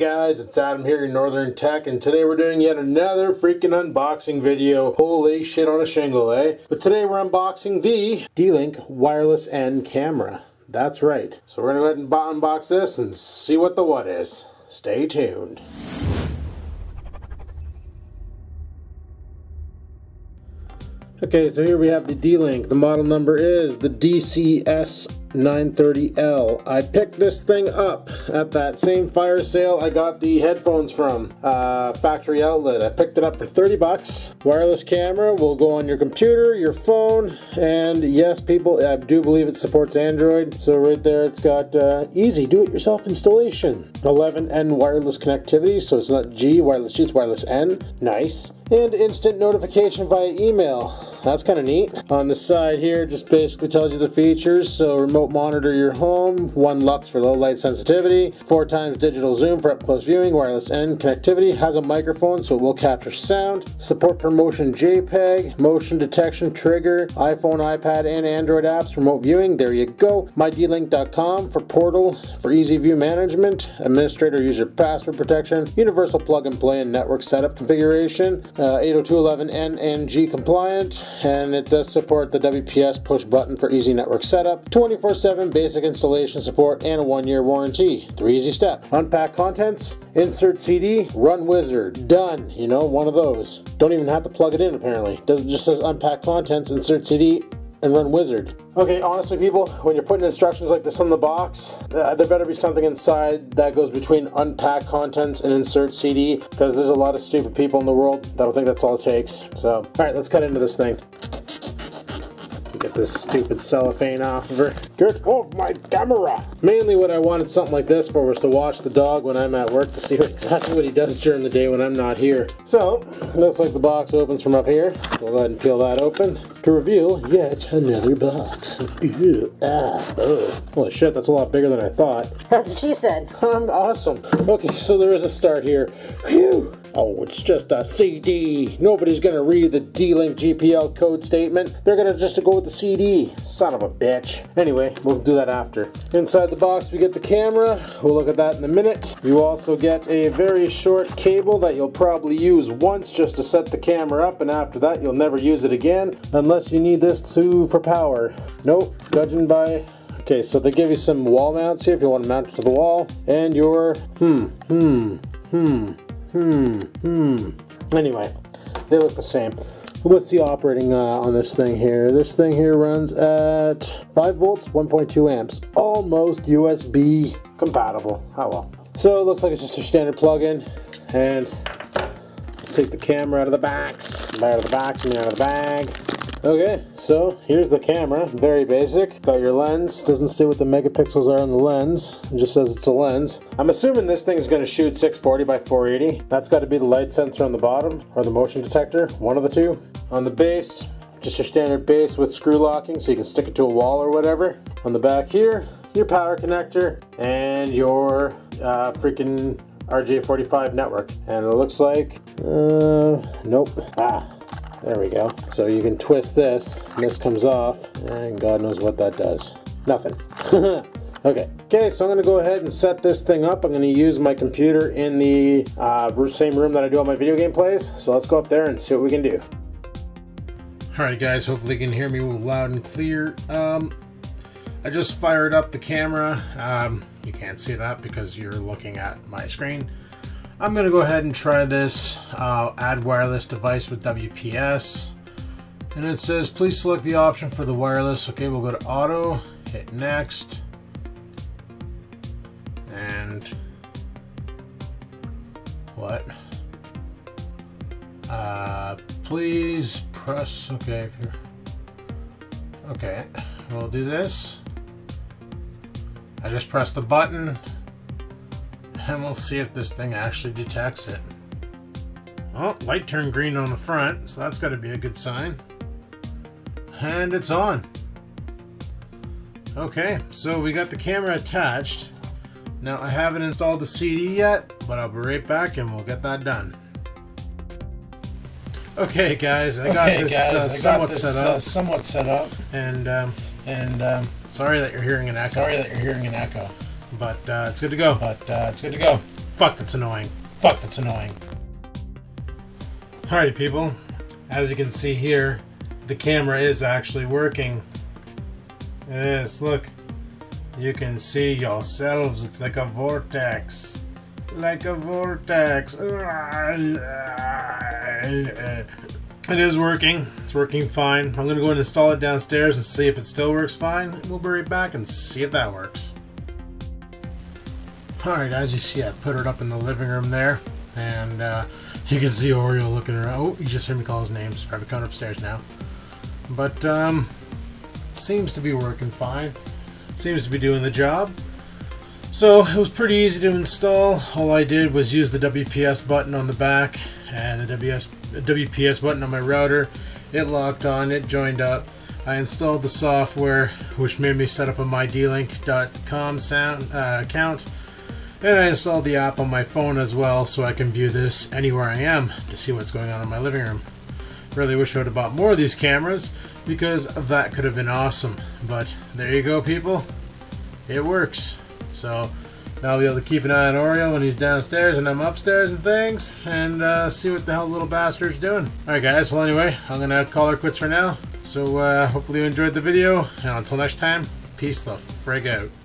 Hey guys, it's Adam here, your Northern Tech, and today we're doing yet another freaking unboxing video. Holy shit on a shingle, eh? But today we're unboxing the D-Link wireless N camera. That's right. So we're gonna go ahead and unbox this and see what the what is. Stay tuned. Okay, so here we have the D-Link. The model number is the DCS-930L. I picked this thing up at that same fire sale I got the headphones from, factory outlet. I picked it up for 30 bucks. Wireless camera will go on your computer, your phone, and yes, people, I do believe it supports Android. So right there, it's got easy do-it-yourself installation. 11n wireless connectivity, so it's not G, wireless G, it's wireless N. Nice. And instant notification via email. That's kind of neat. On the side here, just basically tells you the features. So remote monitor your home, 1 lux for low light sensitivity, 4x digital zoom for up close viewing, wireless N connectivity, has a microphone so it will capture sound, support for motion JPEG, motion detection trigger, iPhone, iPad, and Android apps, remote viewing, there you go. mydlink.com for portal, for easy view management, administrator user password protection, universal plug and play and network setup configuration, 802.11n and G compliant. And it does support the WPS push button for easy network setup, 24/7 basic installation support, and a 1-year warranty. 3 easy steps. Unpack contents, insert CD, run wizard, done. You know, one of those. Don't even have to plug it in apparently. It just says unpack contents, insert CD, and run wizard. Okay, honestly people, when you're putting instructions like this on the box, there better be something inside that goes between unpack contents and insert CD, because there's a lot of stupid people in the world that'll think that's all it takes. So, alright, let's cut into this thing. Get this stupid cellophane off of her. Get off my camera! Mainly what I wanted something like this for was to watch the dog when I'm at work to see exactly what he does during the day when I'm not here. So, looks like the box opens from up here. We'll go ahead and peel that open to reveal yet another box. Ew, ah, oh. Holy shit, that's a lot bigger than I thought. That's what she said. I'm awesome. Okay, so there is a start here. Phew! Oh, it's just a CD. Nobody's gonna read the D-Link GPL code statement. They're gonna just go with the CD. Son of a bitch. Anyway, we'll do that after. Inside the box, we get the camera. We'll look at that in a minute. You also get a very short cable that you'll probably use once just to set the camera up, and after that, you'll never use it again unless you need this too for power. Nope. Judging by. Okay, so they give you some wall mounts here if you want to mount it to the wall, and your Anyway, they look the same. What's the operating on this thing here? This thing here runs at 5 volts, 1.2 amps. Almost USB compatible. Oh well. So it looks like it's just a standard plug-in. And let's take the camera out of the box. Out of the box and out of the bag. Okay, so here's the camera. Very basic. Got your lens. Doesn't say what the megapixels are on the lens. It just says it's a lens. I'm assuming this thing's going to shoot 640 by 480. That's got to be the light sensor on the bottom or the motion detector. One of the two. On the base, just your standard base with screw locking so you can stick it to a wall or whatever. On the back here, your power connector and your freaking RJ45 network. And it looks like, nope. Ah. There we go. So you can twist this, and this comes off, and God knows what that does. Nothing. Okay, so I'm going to go ahead and set this thing up. I'm going to use my computer in the same room that I do all my video game plays. So let's go up there and see what we can do. Alright guys, hopefully you can hear me loud and clear. I just fired up the camera. You can't see that because you're looking at my screen. I'm going to go ahead and try this add wireless device with WPS, and it says please select the option for the wireless. Okay, we'll go to auto, hit next, and what? Please press okay. If you're... Okay, we'll do this. I just pressed the button. And we'll see if this thing actually detects it. Oh, light turned green on the front, so that's got to be a good sign. And it's on. Okay, so we got the camera attached. Now I haven't installed the CD yet, but I'll be right back and we'll get that done. Okay guys, I got this somewhat set up. And sorry that you're hearing an echo. But it's good to go. Fuck, that's annoying. Alrighty, people. As you can see here, the camera is actually working. It is, look. You can see yourselves, it's like a vortex. Like a vortex. It is working. It's working fine. I'm going to go ahead and install it downstairs and see if it still works fine. We'll be right back and see if that works. Alright, as you see, I put it up in the living room there. And you can see Oreo looking around. Oh, you just heard me call his name. He's probably coming upstairs now. But it seems to be working fine. Seems to be doing the job. So it was pretty easy to install. All I did was use the WPS button on the back and the WPS button on my router. It locked on, it joined up. I installed the software, which made me set up a mydlink.com account. And I installed the app on my phone as well, so I can view this anywhere I am to see what's going on in my living room. Really wish I would have bought more of these cameras, because that could have been awesome. But there you go, people. It works. So now I'll be able to keep an eye on Oreo when he's downstairs and I'm upstairs and things, and see what the hell the little bastard's doing. Alright guys, well anyway, I'm going to call her quits for now. So hopefully you enjoyed the video, and until next time, peace the frig out.